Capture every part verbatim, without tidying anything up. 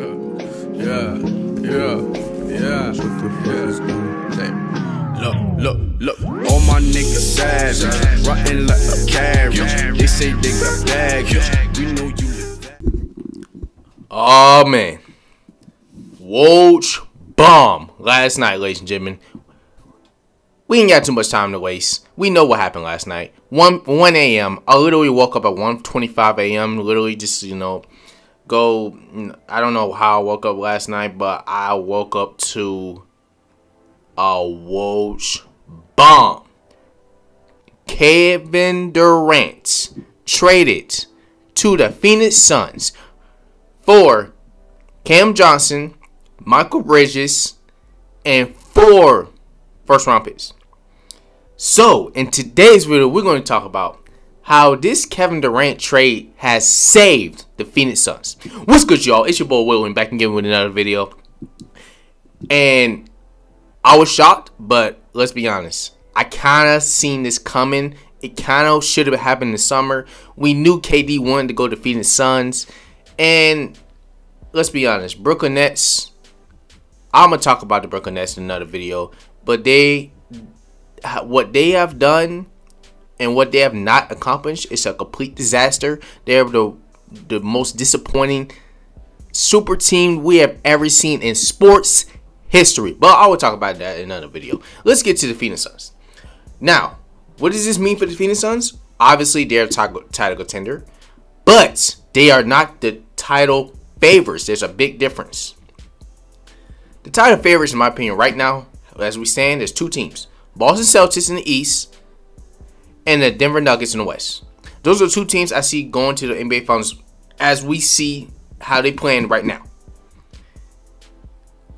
Yeah, yeah, yeah, yeah. Damn. Look, look, look. All my niggas savage, rotten like a carriage. They say they got baggage. We know you live that. Oh man, Woj bomb last night, ladies and gentlemen. We ain't got too much time to waste. We know what happened last night. one a m I literally woke up at one twenty-five a m Literally just, you know, go. I don't know how I woke up last night, but I woke up to a Woj bomb. Kevin Durant traded to the Phoenix Suns for Cam Johnson, Mikal Bridges, and four first round picks. So, in today's video, we're going to talk about how this Kevin Durant trade has saved the Phoenix Suns. What's good, y'all? It's your boy, Will, and back again with another video. And I was shocked, but let's be honest. I kind of seen this coming. It kind of should have happened this summer. We knew K D wanted to go to Phoenix Suns. And let's be honest, Brooklyn Nets, I'm going to talk about the Brooklyn Nets in another video. But they... what they have done and what they have not accomplished is a complete disaster. They're the the most disappointing super team we have ever seen in sports history. But I will talk about that in another video. Let's get to the Phoenix Suns. Now, what does this mean for the Phoenix Suns? Obviously, they're a title contender, but they are not the title favorites. There's a big difference. The title favorites, in my opinion, right now, as we stand, there's two teams. Boston Celtics in the East and the Denver Nuggets in the West. Those are two teams I see going to the N B A Finals as we see how they playing right now.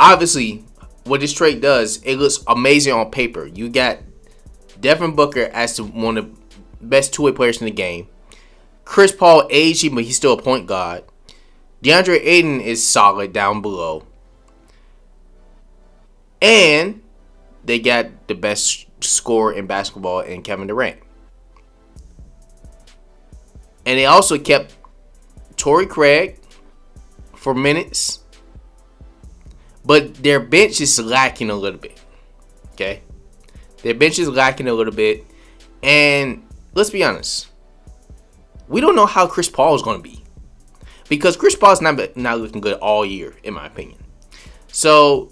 Obviously, what this trade does, it looks amazing on paper. You got Devin Booker as one of the best two-way players in the game. Chris Paul aging, but he's still a point guard. DeAndre Ayton is solid down below. And they got the best scorer in basketball in Kevin Durant. And they also kept Torrey Craig for minutes. But their bench is lacking a little bit. Okay? Their bench is lacking a little bit. And let's be honest. We don't know how Chris Paul is going to be. Because Chris Paul is not, not looking good all year, in my opinion. So...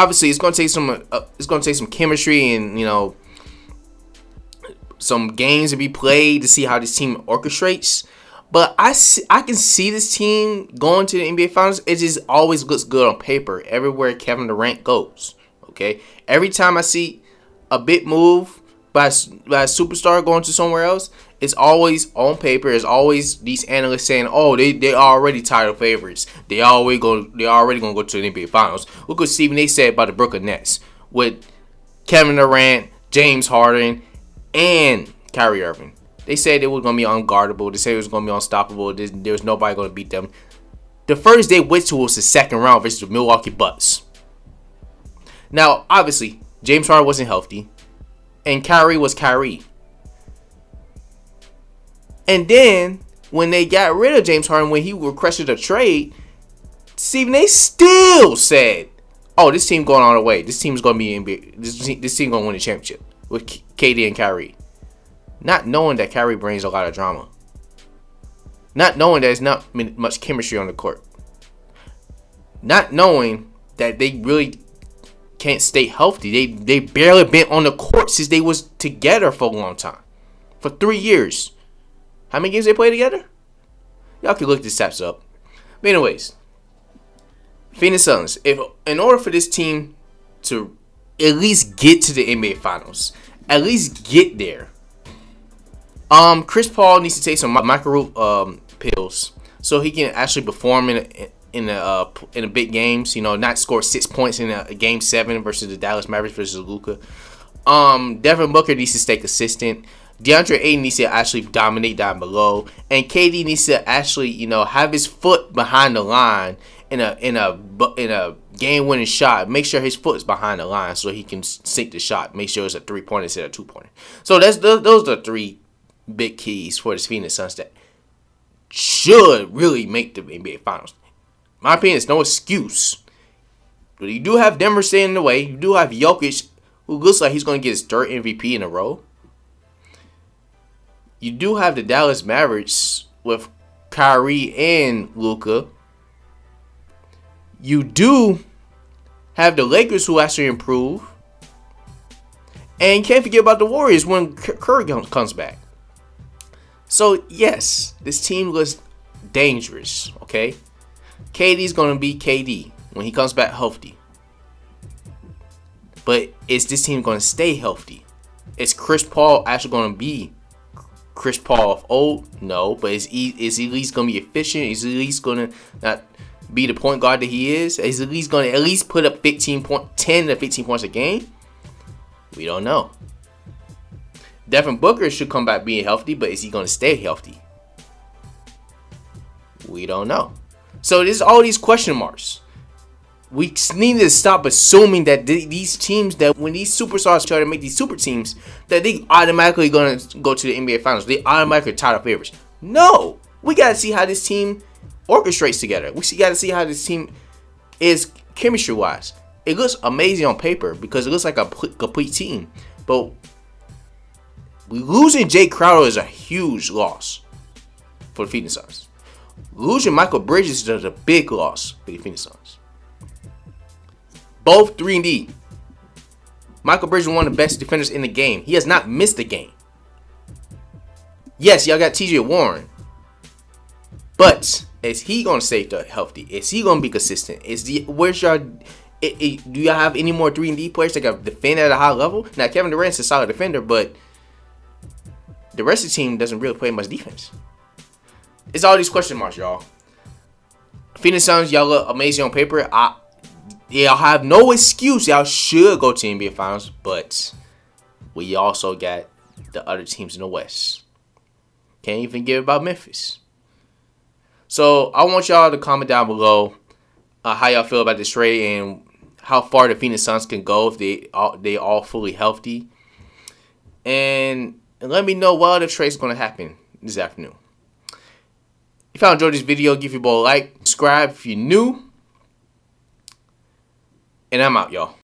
obviously, it's gonna take some. Uh, it's gonna take some chemistry and, you know, some games to be played to see how this team orchestrates. But I see, I can see this team going to the N B A Finals. It just always looks good on paper everywhere Kevin Durant goes. Okay, every time I see a big move by by a superstar going to somewhere else, it's always on paper. It's always these analysts saying, "Oh, they they are already title favorites. They always go. They already gonna go to the N B A Finals." Look what Stephen A. said about the Brooklyn Nets with Kevin Durant, James Harden, and Kyrie Irving. They said it was gonna be unguardable. They said it was gonna be unstoppable. There, there was nobody gonna beat them. The first they went to was the second round versus the Milwaukee Bucks. Now, obviously, James Harden wasn't healthy, and Kyrie was Kyrie. And then, when they got rid of James Harden, when he requested a trade, Stephen A. still said, "Oh, this team going all the way. This team's going to be N B A. This team, this team going to win the championship with K D and Kyrie." Not knowing that Kyrie brings a lot of drama. Not knowing there's not much chemistry on the court. Not knowing that they really can't stay healthy. They they barely been on the court since they was together for a long time, for three years. How many games they play together? Y'all can look these stats up. But anyways, Phoenix Suns. If in order for this team to at least get to the N B A Finals, at least get there, um, Chris Paul needs to take some micro um pills so he can actually perform in a, in the uh, in the big games. You know, not score six points in a, a game seven versus the Dallas Mavericks versus Luka. Um, Devin Booker needs to stay consistent. DeAndre Ayton needs to actually dominate down below, and K D needs to actually, you know, have his foot behind the line in a in a in a game-winning shot. Make sure his foot's behind the line so he can sink the shot. Make sure it's a three-pointer instead of two-pointer. So that's those, those are three big keys for this Phoenix Suns that should really make the N B A Finals. my opinion, it's no excuse. But you do have Denver staying in the way. You do have Jokic, who looks like he's going to get his third M V P in a row. You do have the Dallas Mavericks with Kyrie and Luka. You do have the Lakers, who actually improve. And can't forget about the Warriors when Curry comes back. So, yes, this team looks dangerous, okay? K D's going to be K D when he comes back healthy. But is this team going to stay healthy? Is Chris Paul actually going to be Chris Paul of old? No, but is he, is he at least going to be efficient? Is he at least going to not be the point guard that he is? Is he at least going to at least put up fifteen point, ten to fifteen points a game? We don't know. Devin Booker should come back being healthy, but is he going to stay healthy? We don't know. So there's all these question marks. We need to stop assuming that th these teams, that when these superstars try to make these super teams, that they automatically going to go to the N B A Finals. They automatically are title favorites. No. We got to see how this team orchestrates together. We got to see how this team is chemistry-wise. It looks amazing on paper because it looks like a complete team. But losing Jay Crowder is a huge loss for the Phoenix Suns. Losing Mikal Bridges is a big loss for the Phoenix Suns. Both three and D. Mikal Bridges is one of the best defenders in the game. He has not missed a game. Yes, y'all got T J Warren. But is he going to stay healthy? Is he going to be consistent? Is the where's y'all... It, it, do y'all have any more three and D players that can defend at a high level? Now, Kevin Durant's a solid defender, but the rest of the team doesn't really play much defense. It's all these question marks, y'all. Phoenix Suns, y'all look amazing on paper. I, y'all have no excuse. Y'all should go to N B A Finals, but we also got the other teams in the West. Can't even give about Memphis. So, I want y'all to comment down below uh, how y'all feel about this trade and how far the Phoenix Suns can go if they all, they all fully healthy. And, and let me know what other trade's going to happen this afternoon. If y'all enjoyed this video, give your boy a like. Subscribe if you're new. And I'm out, y'all.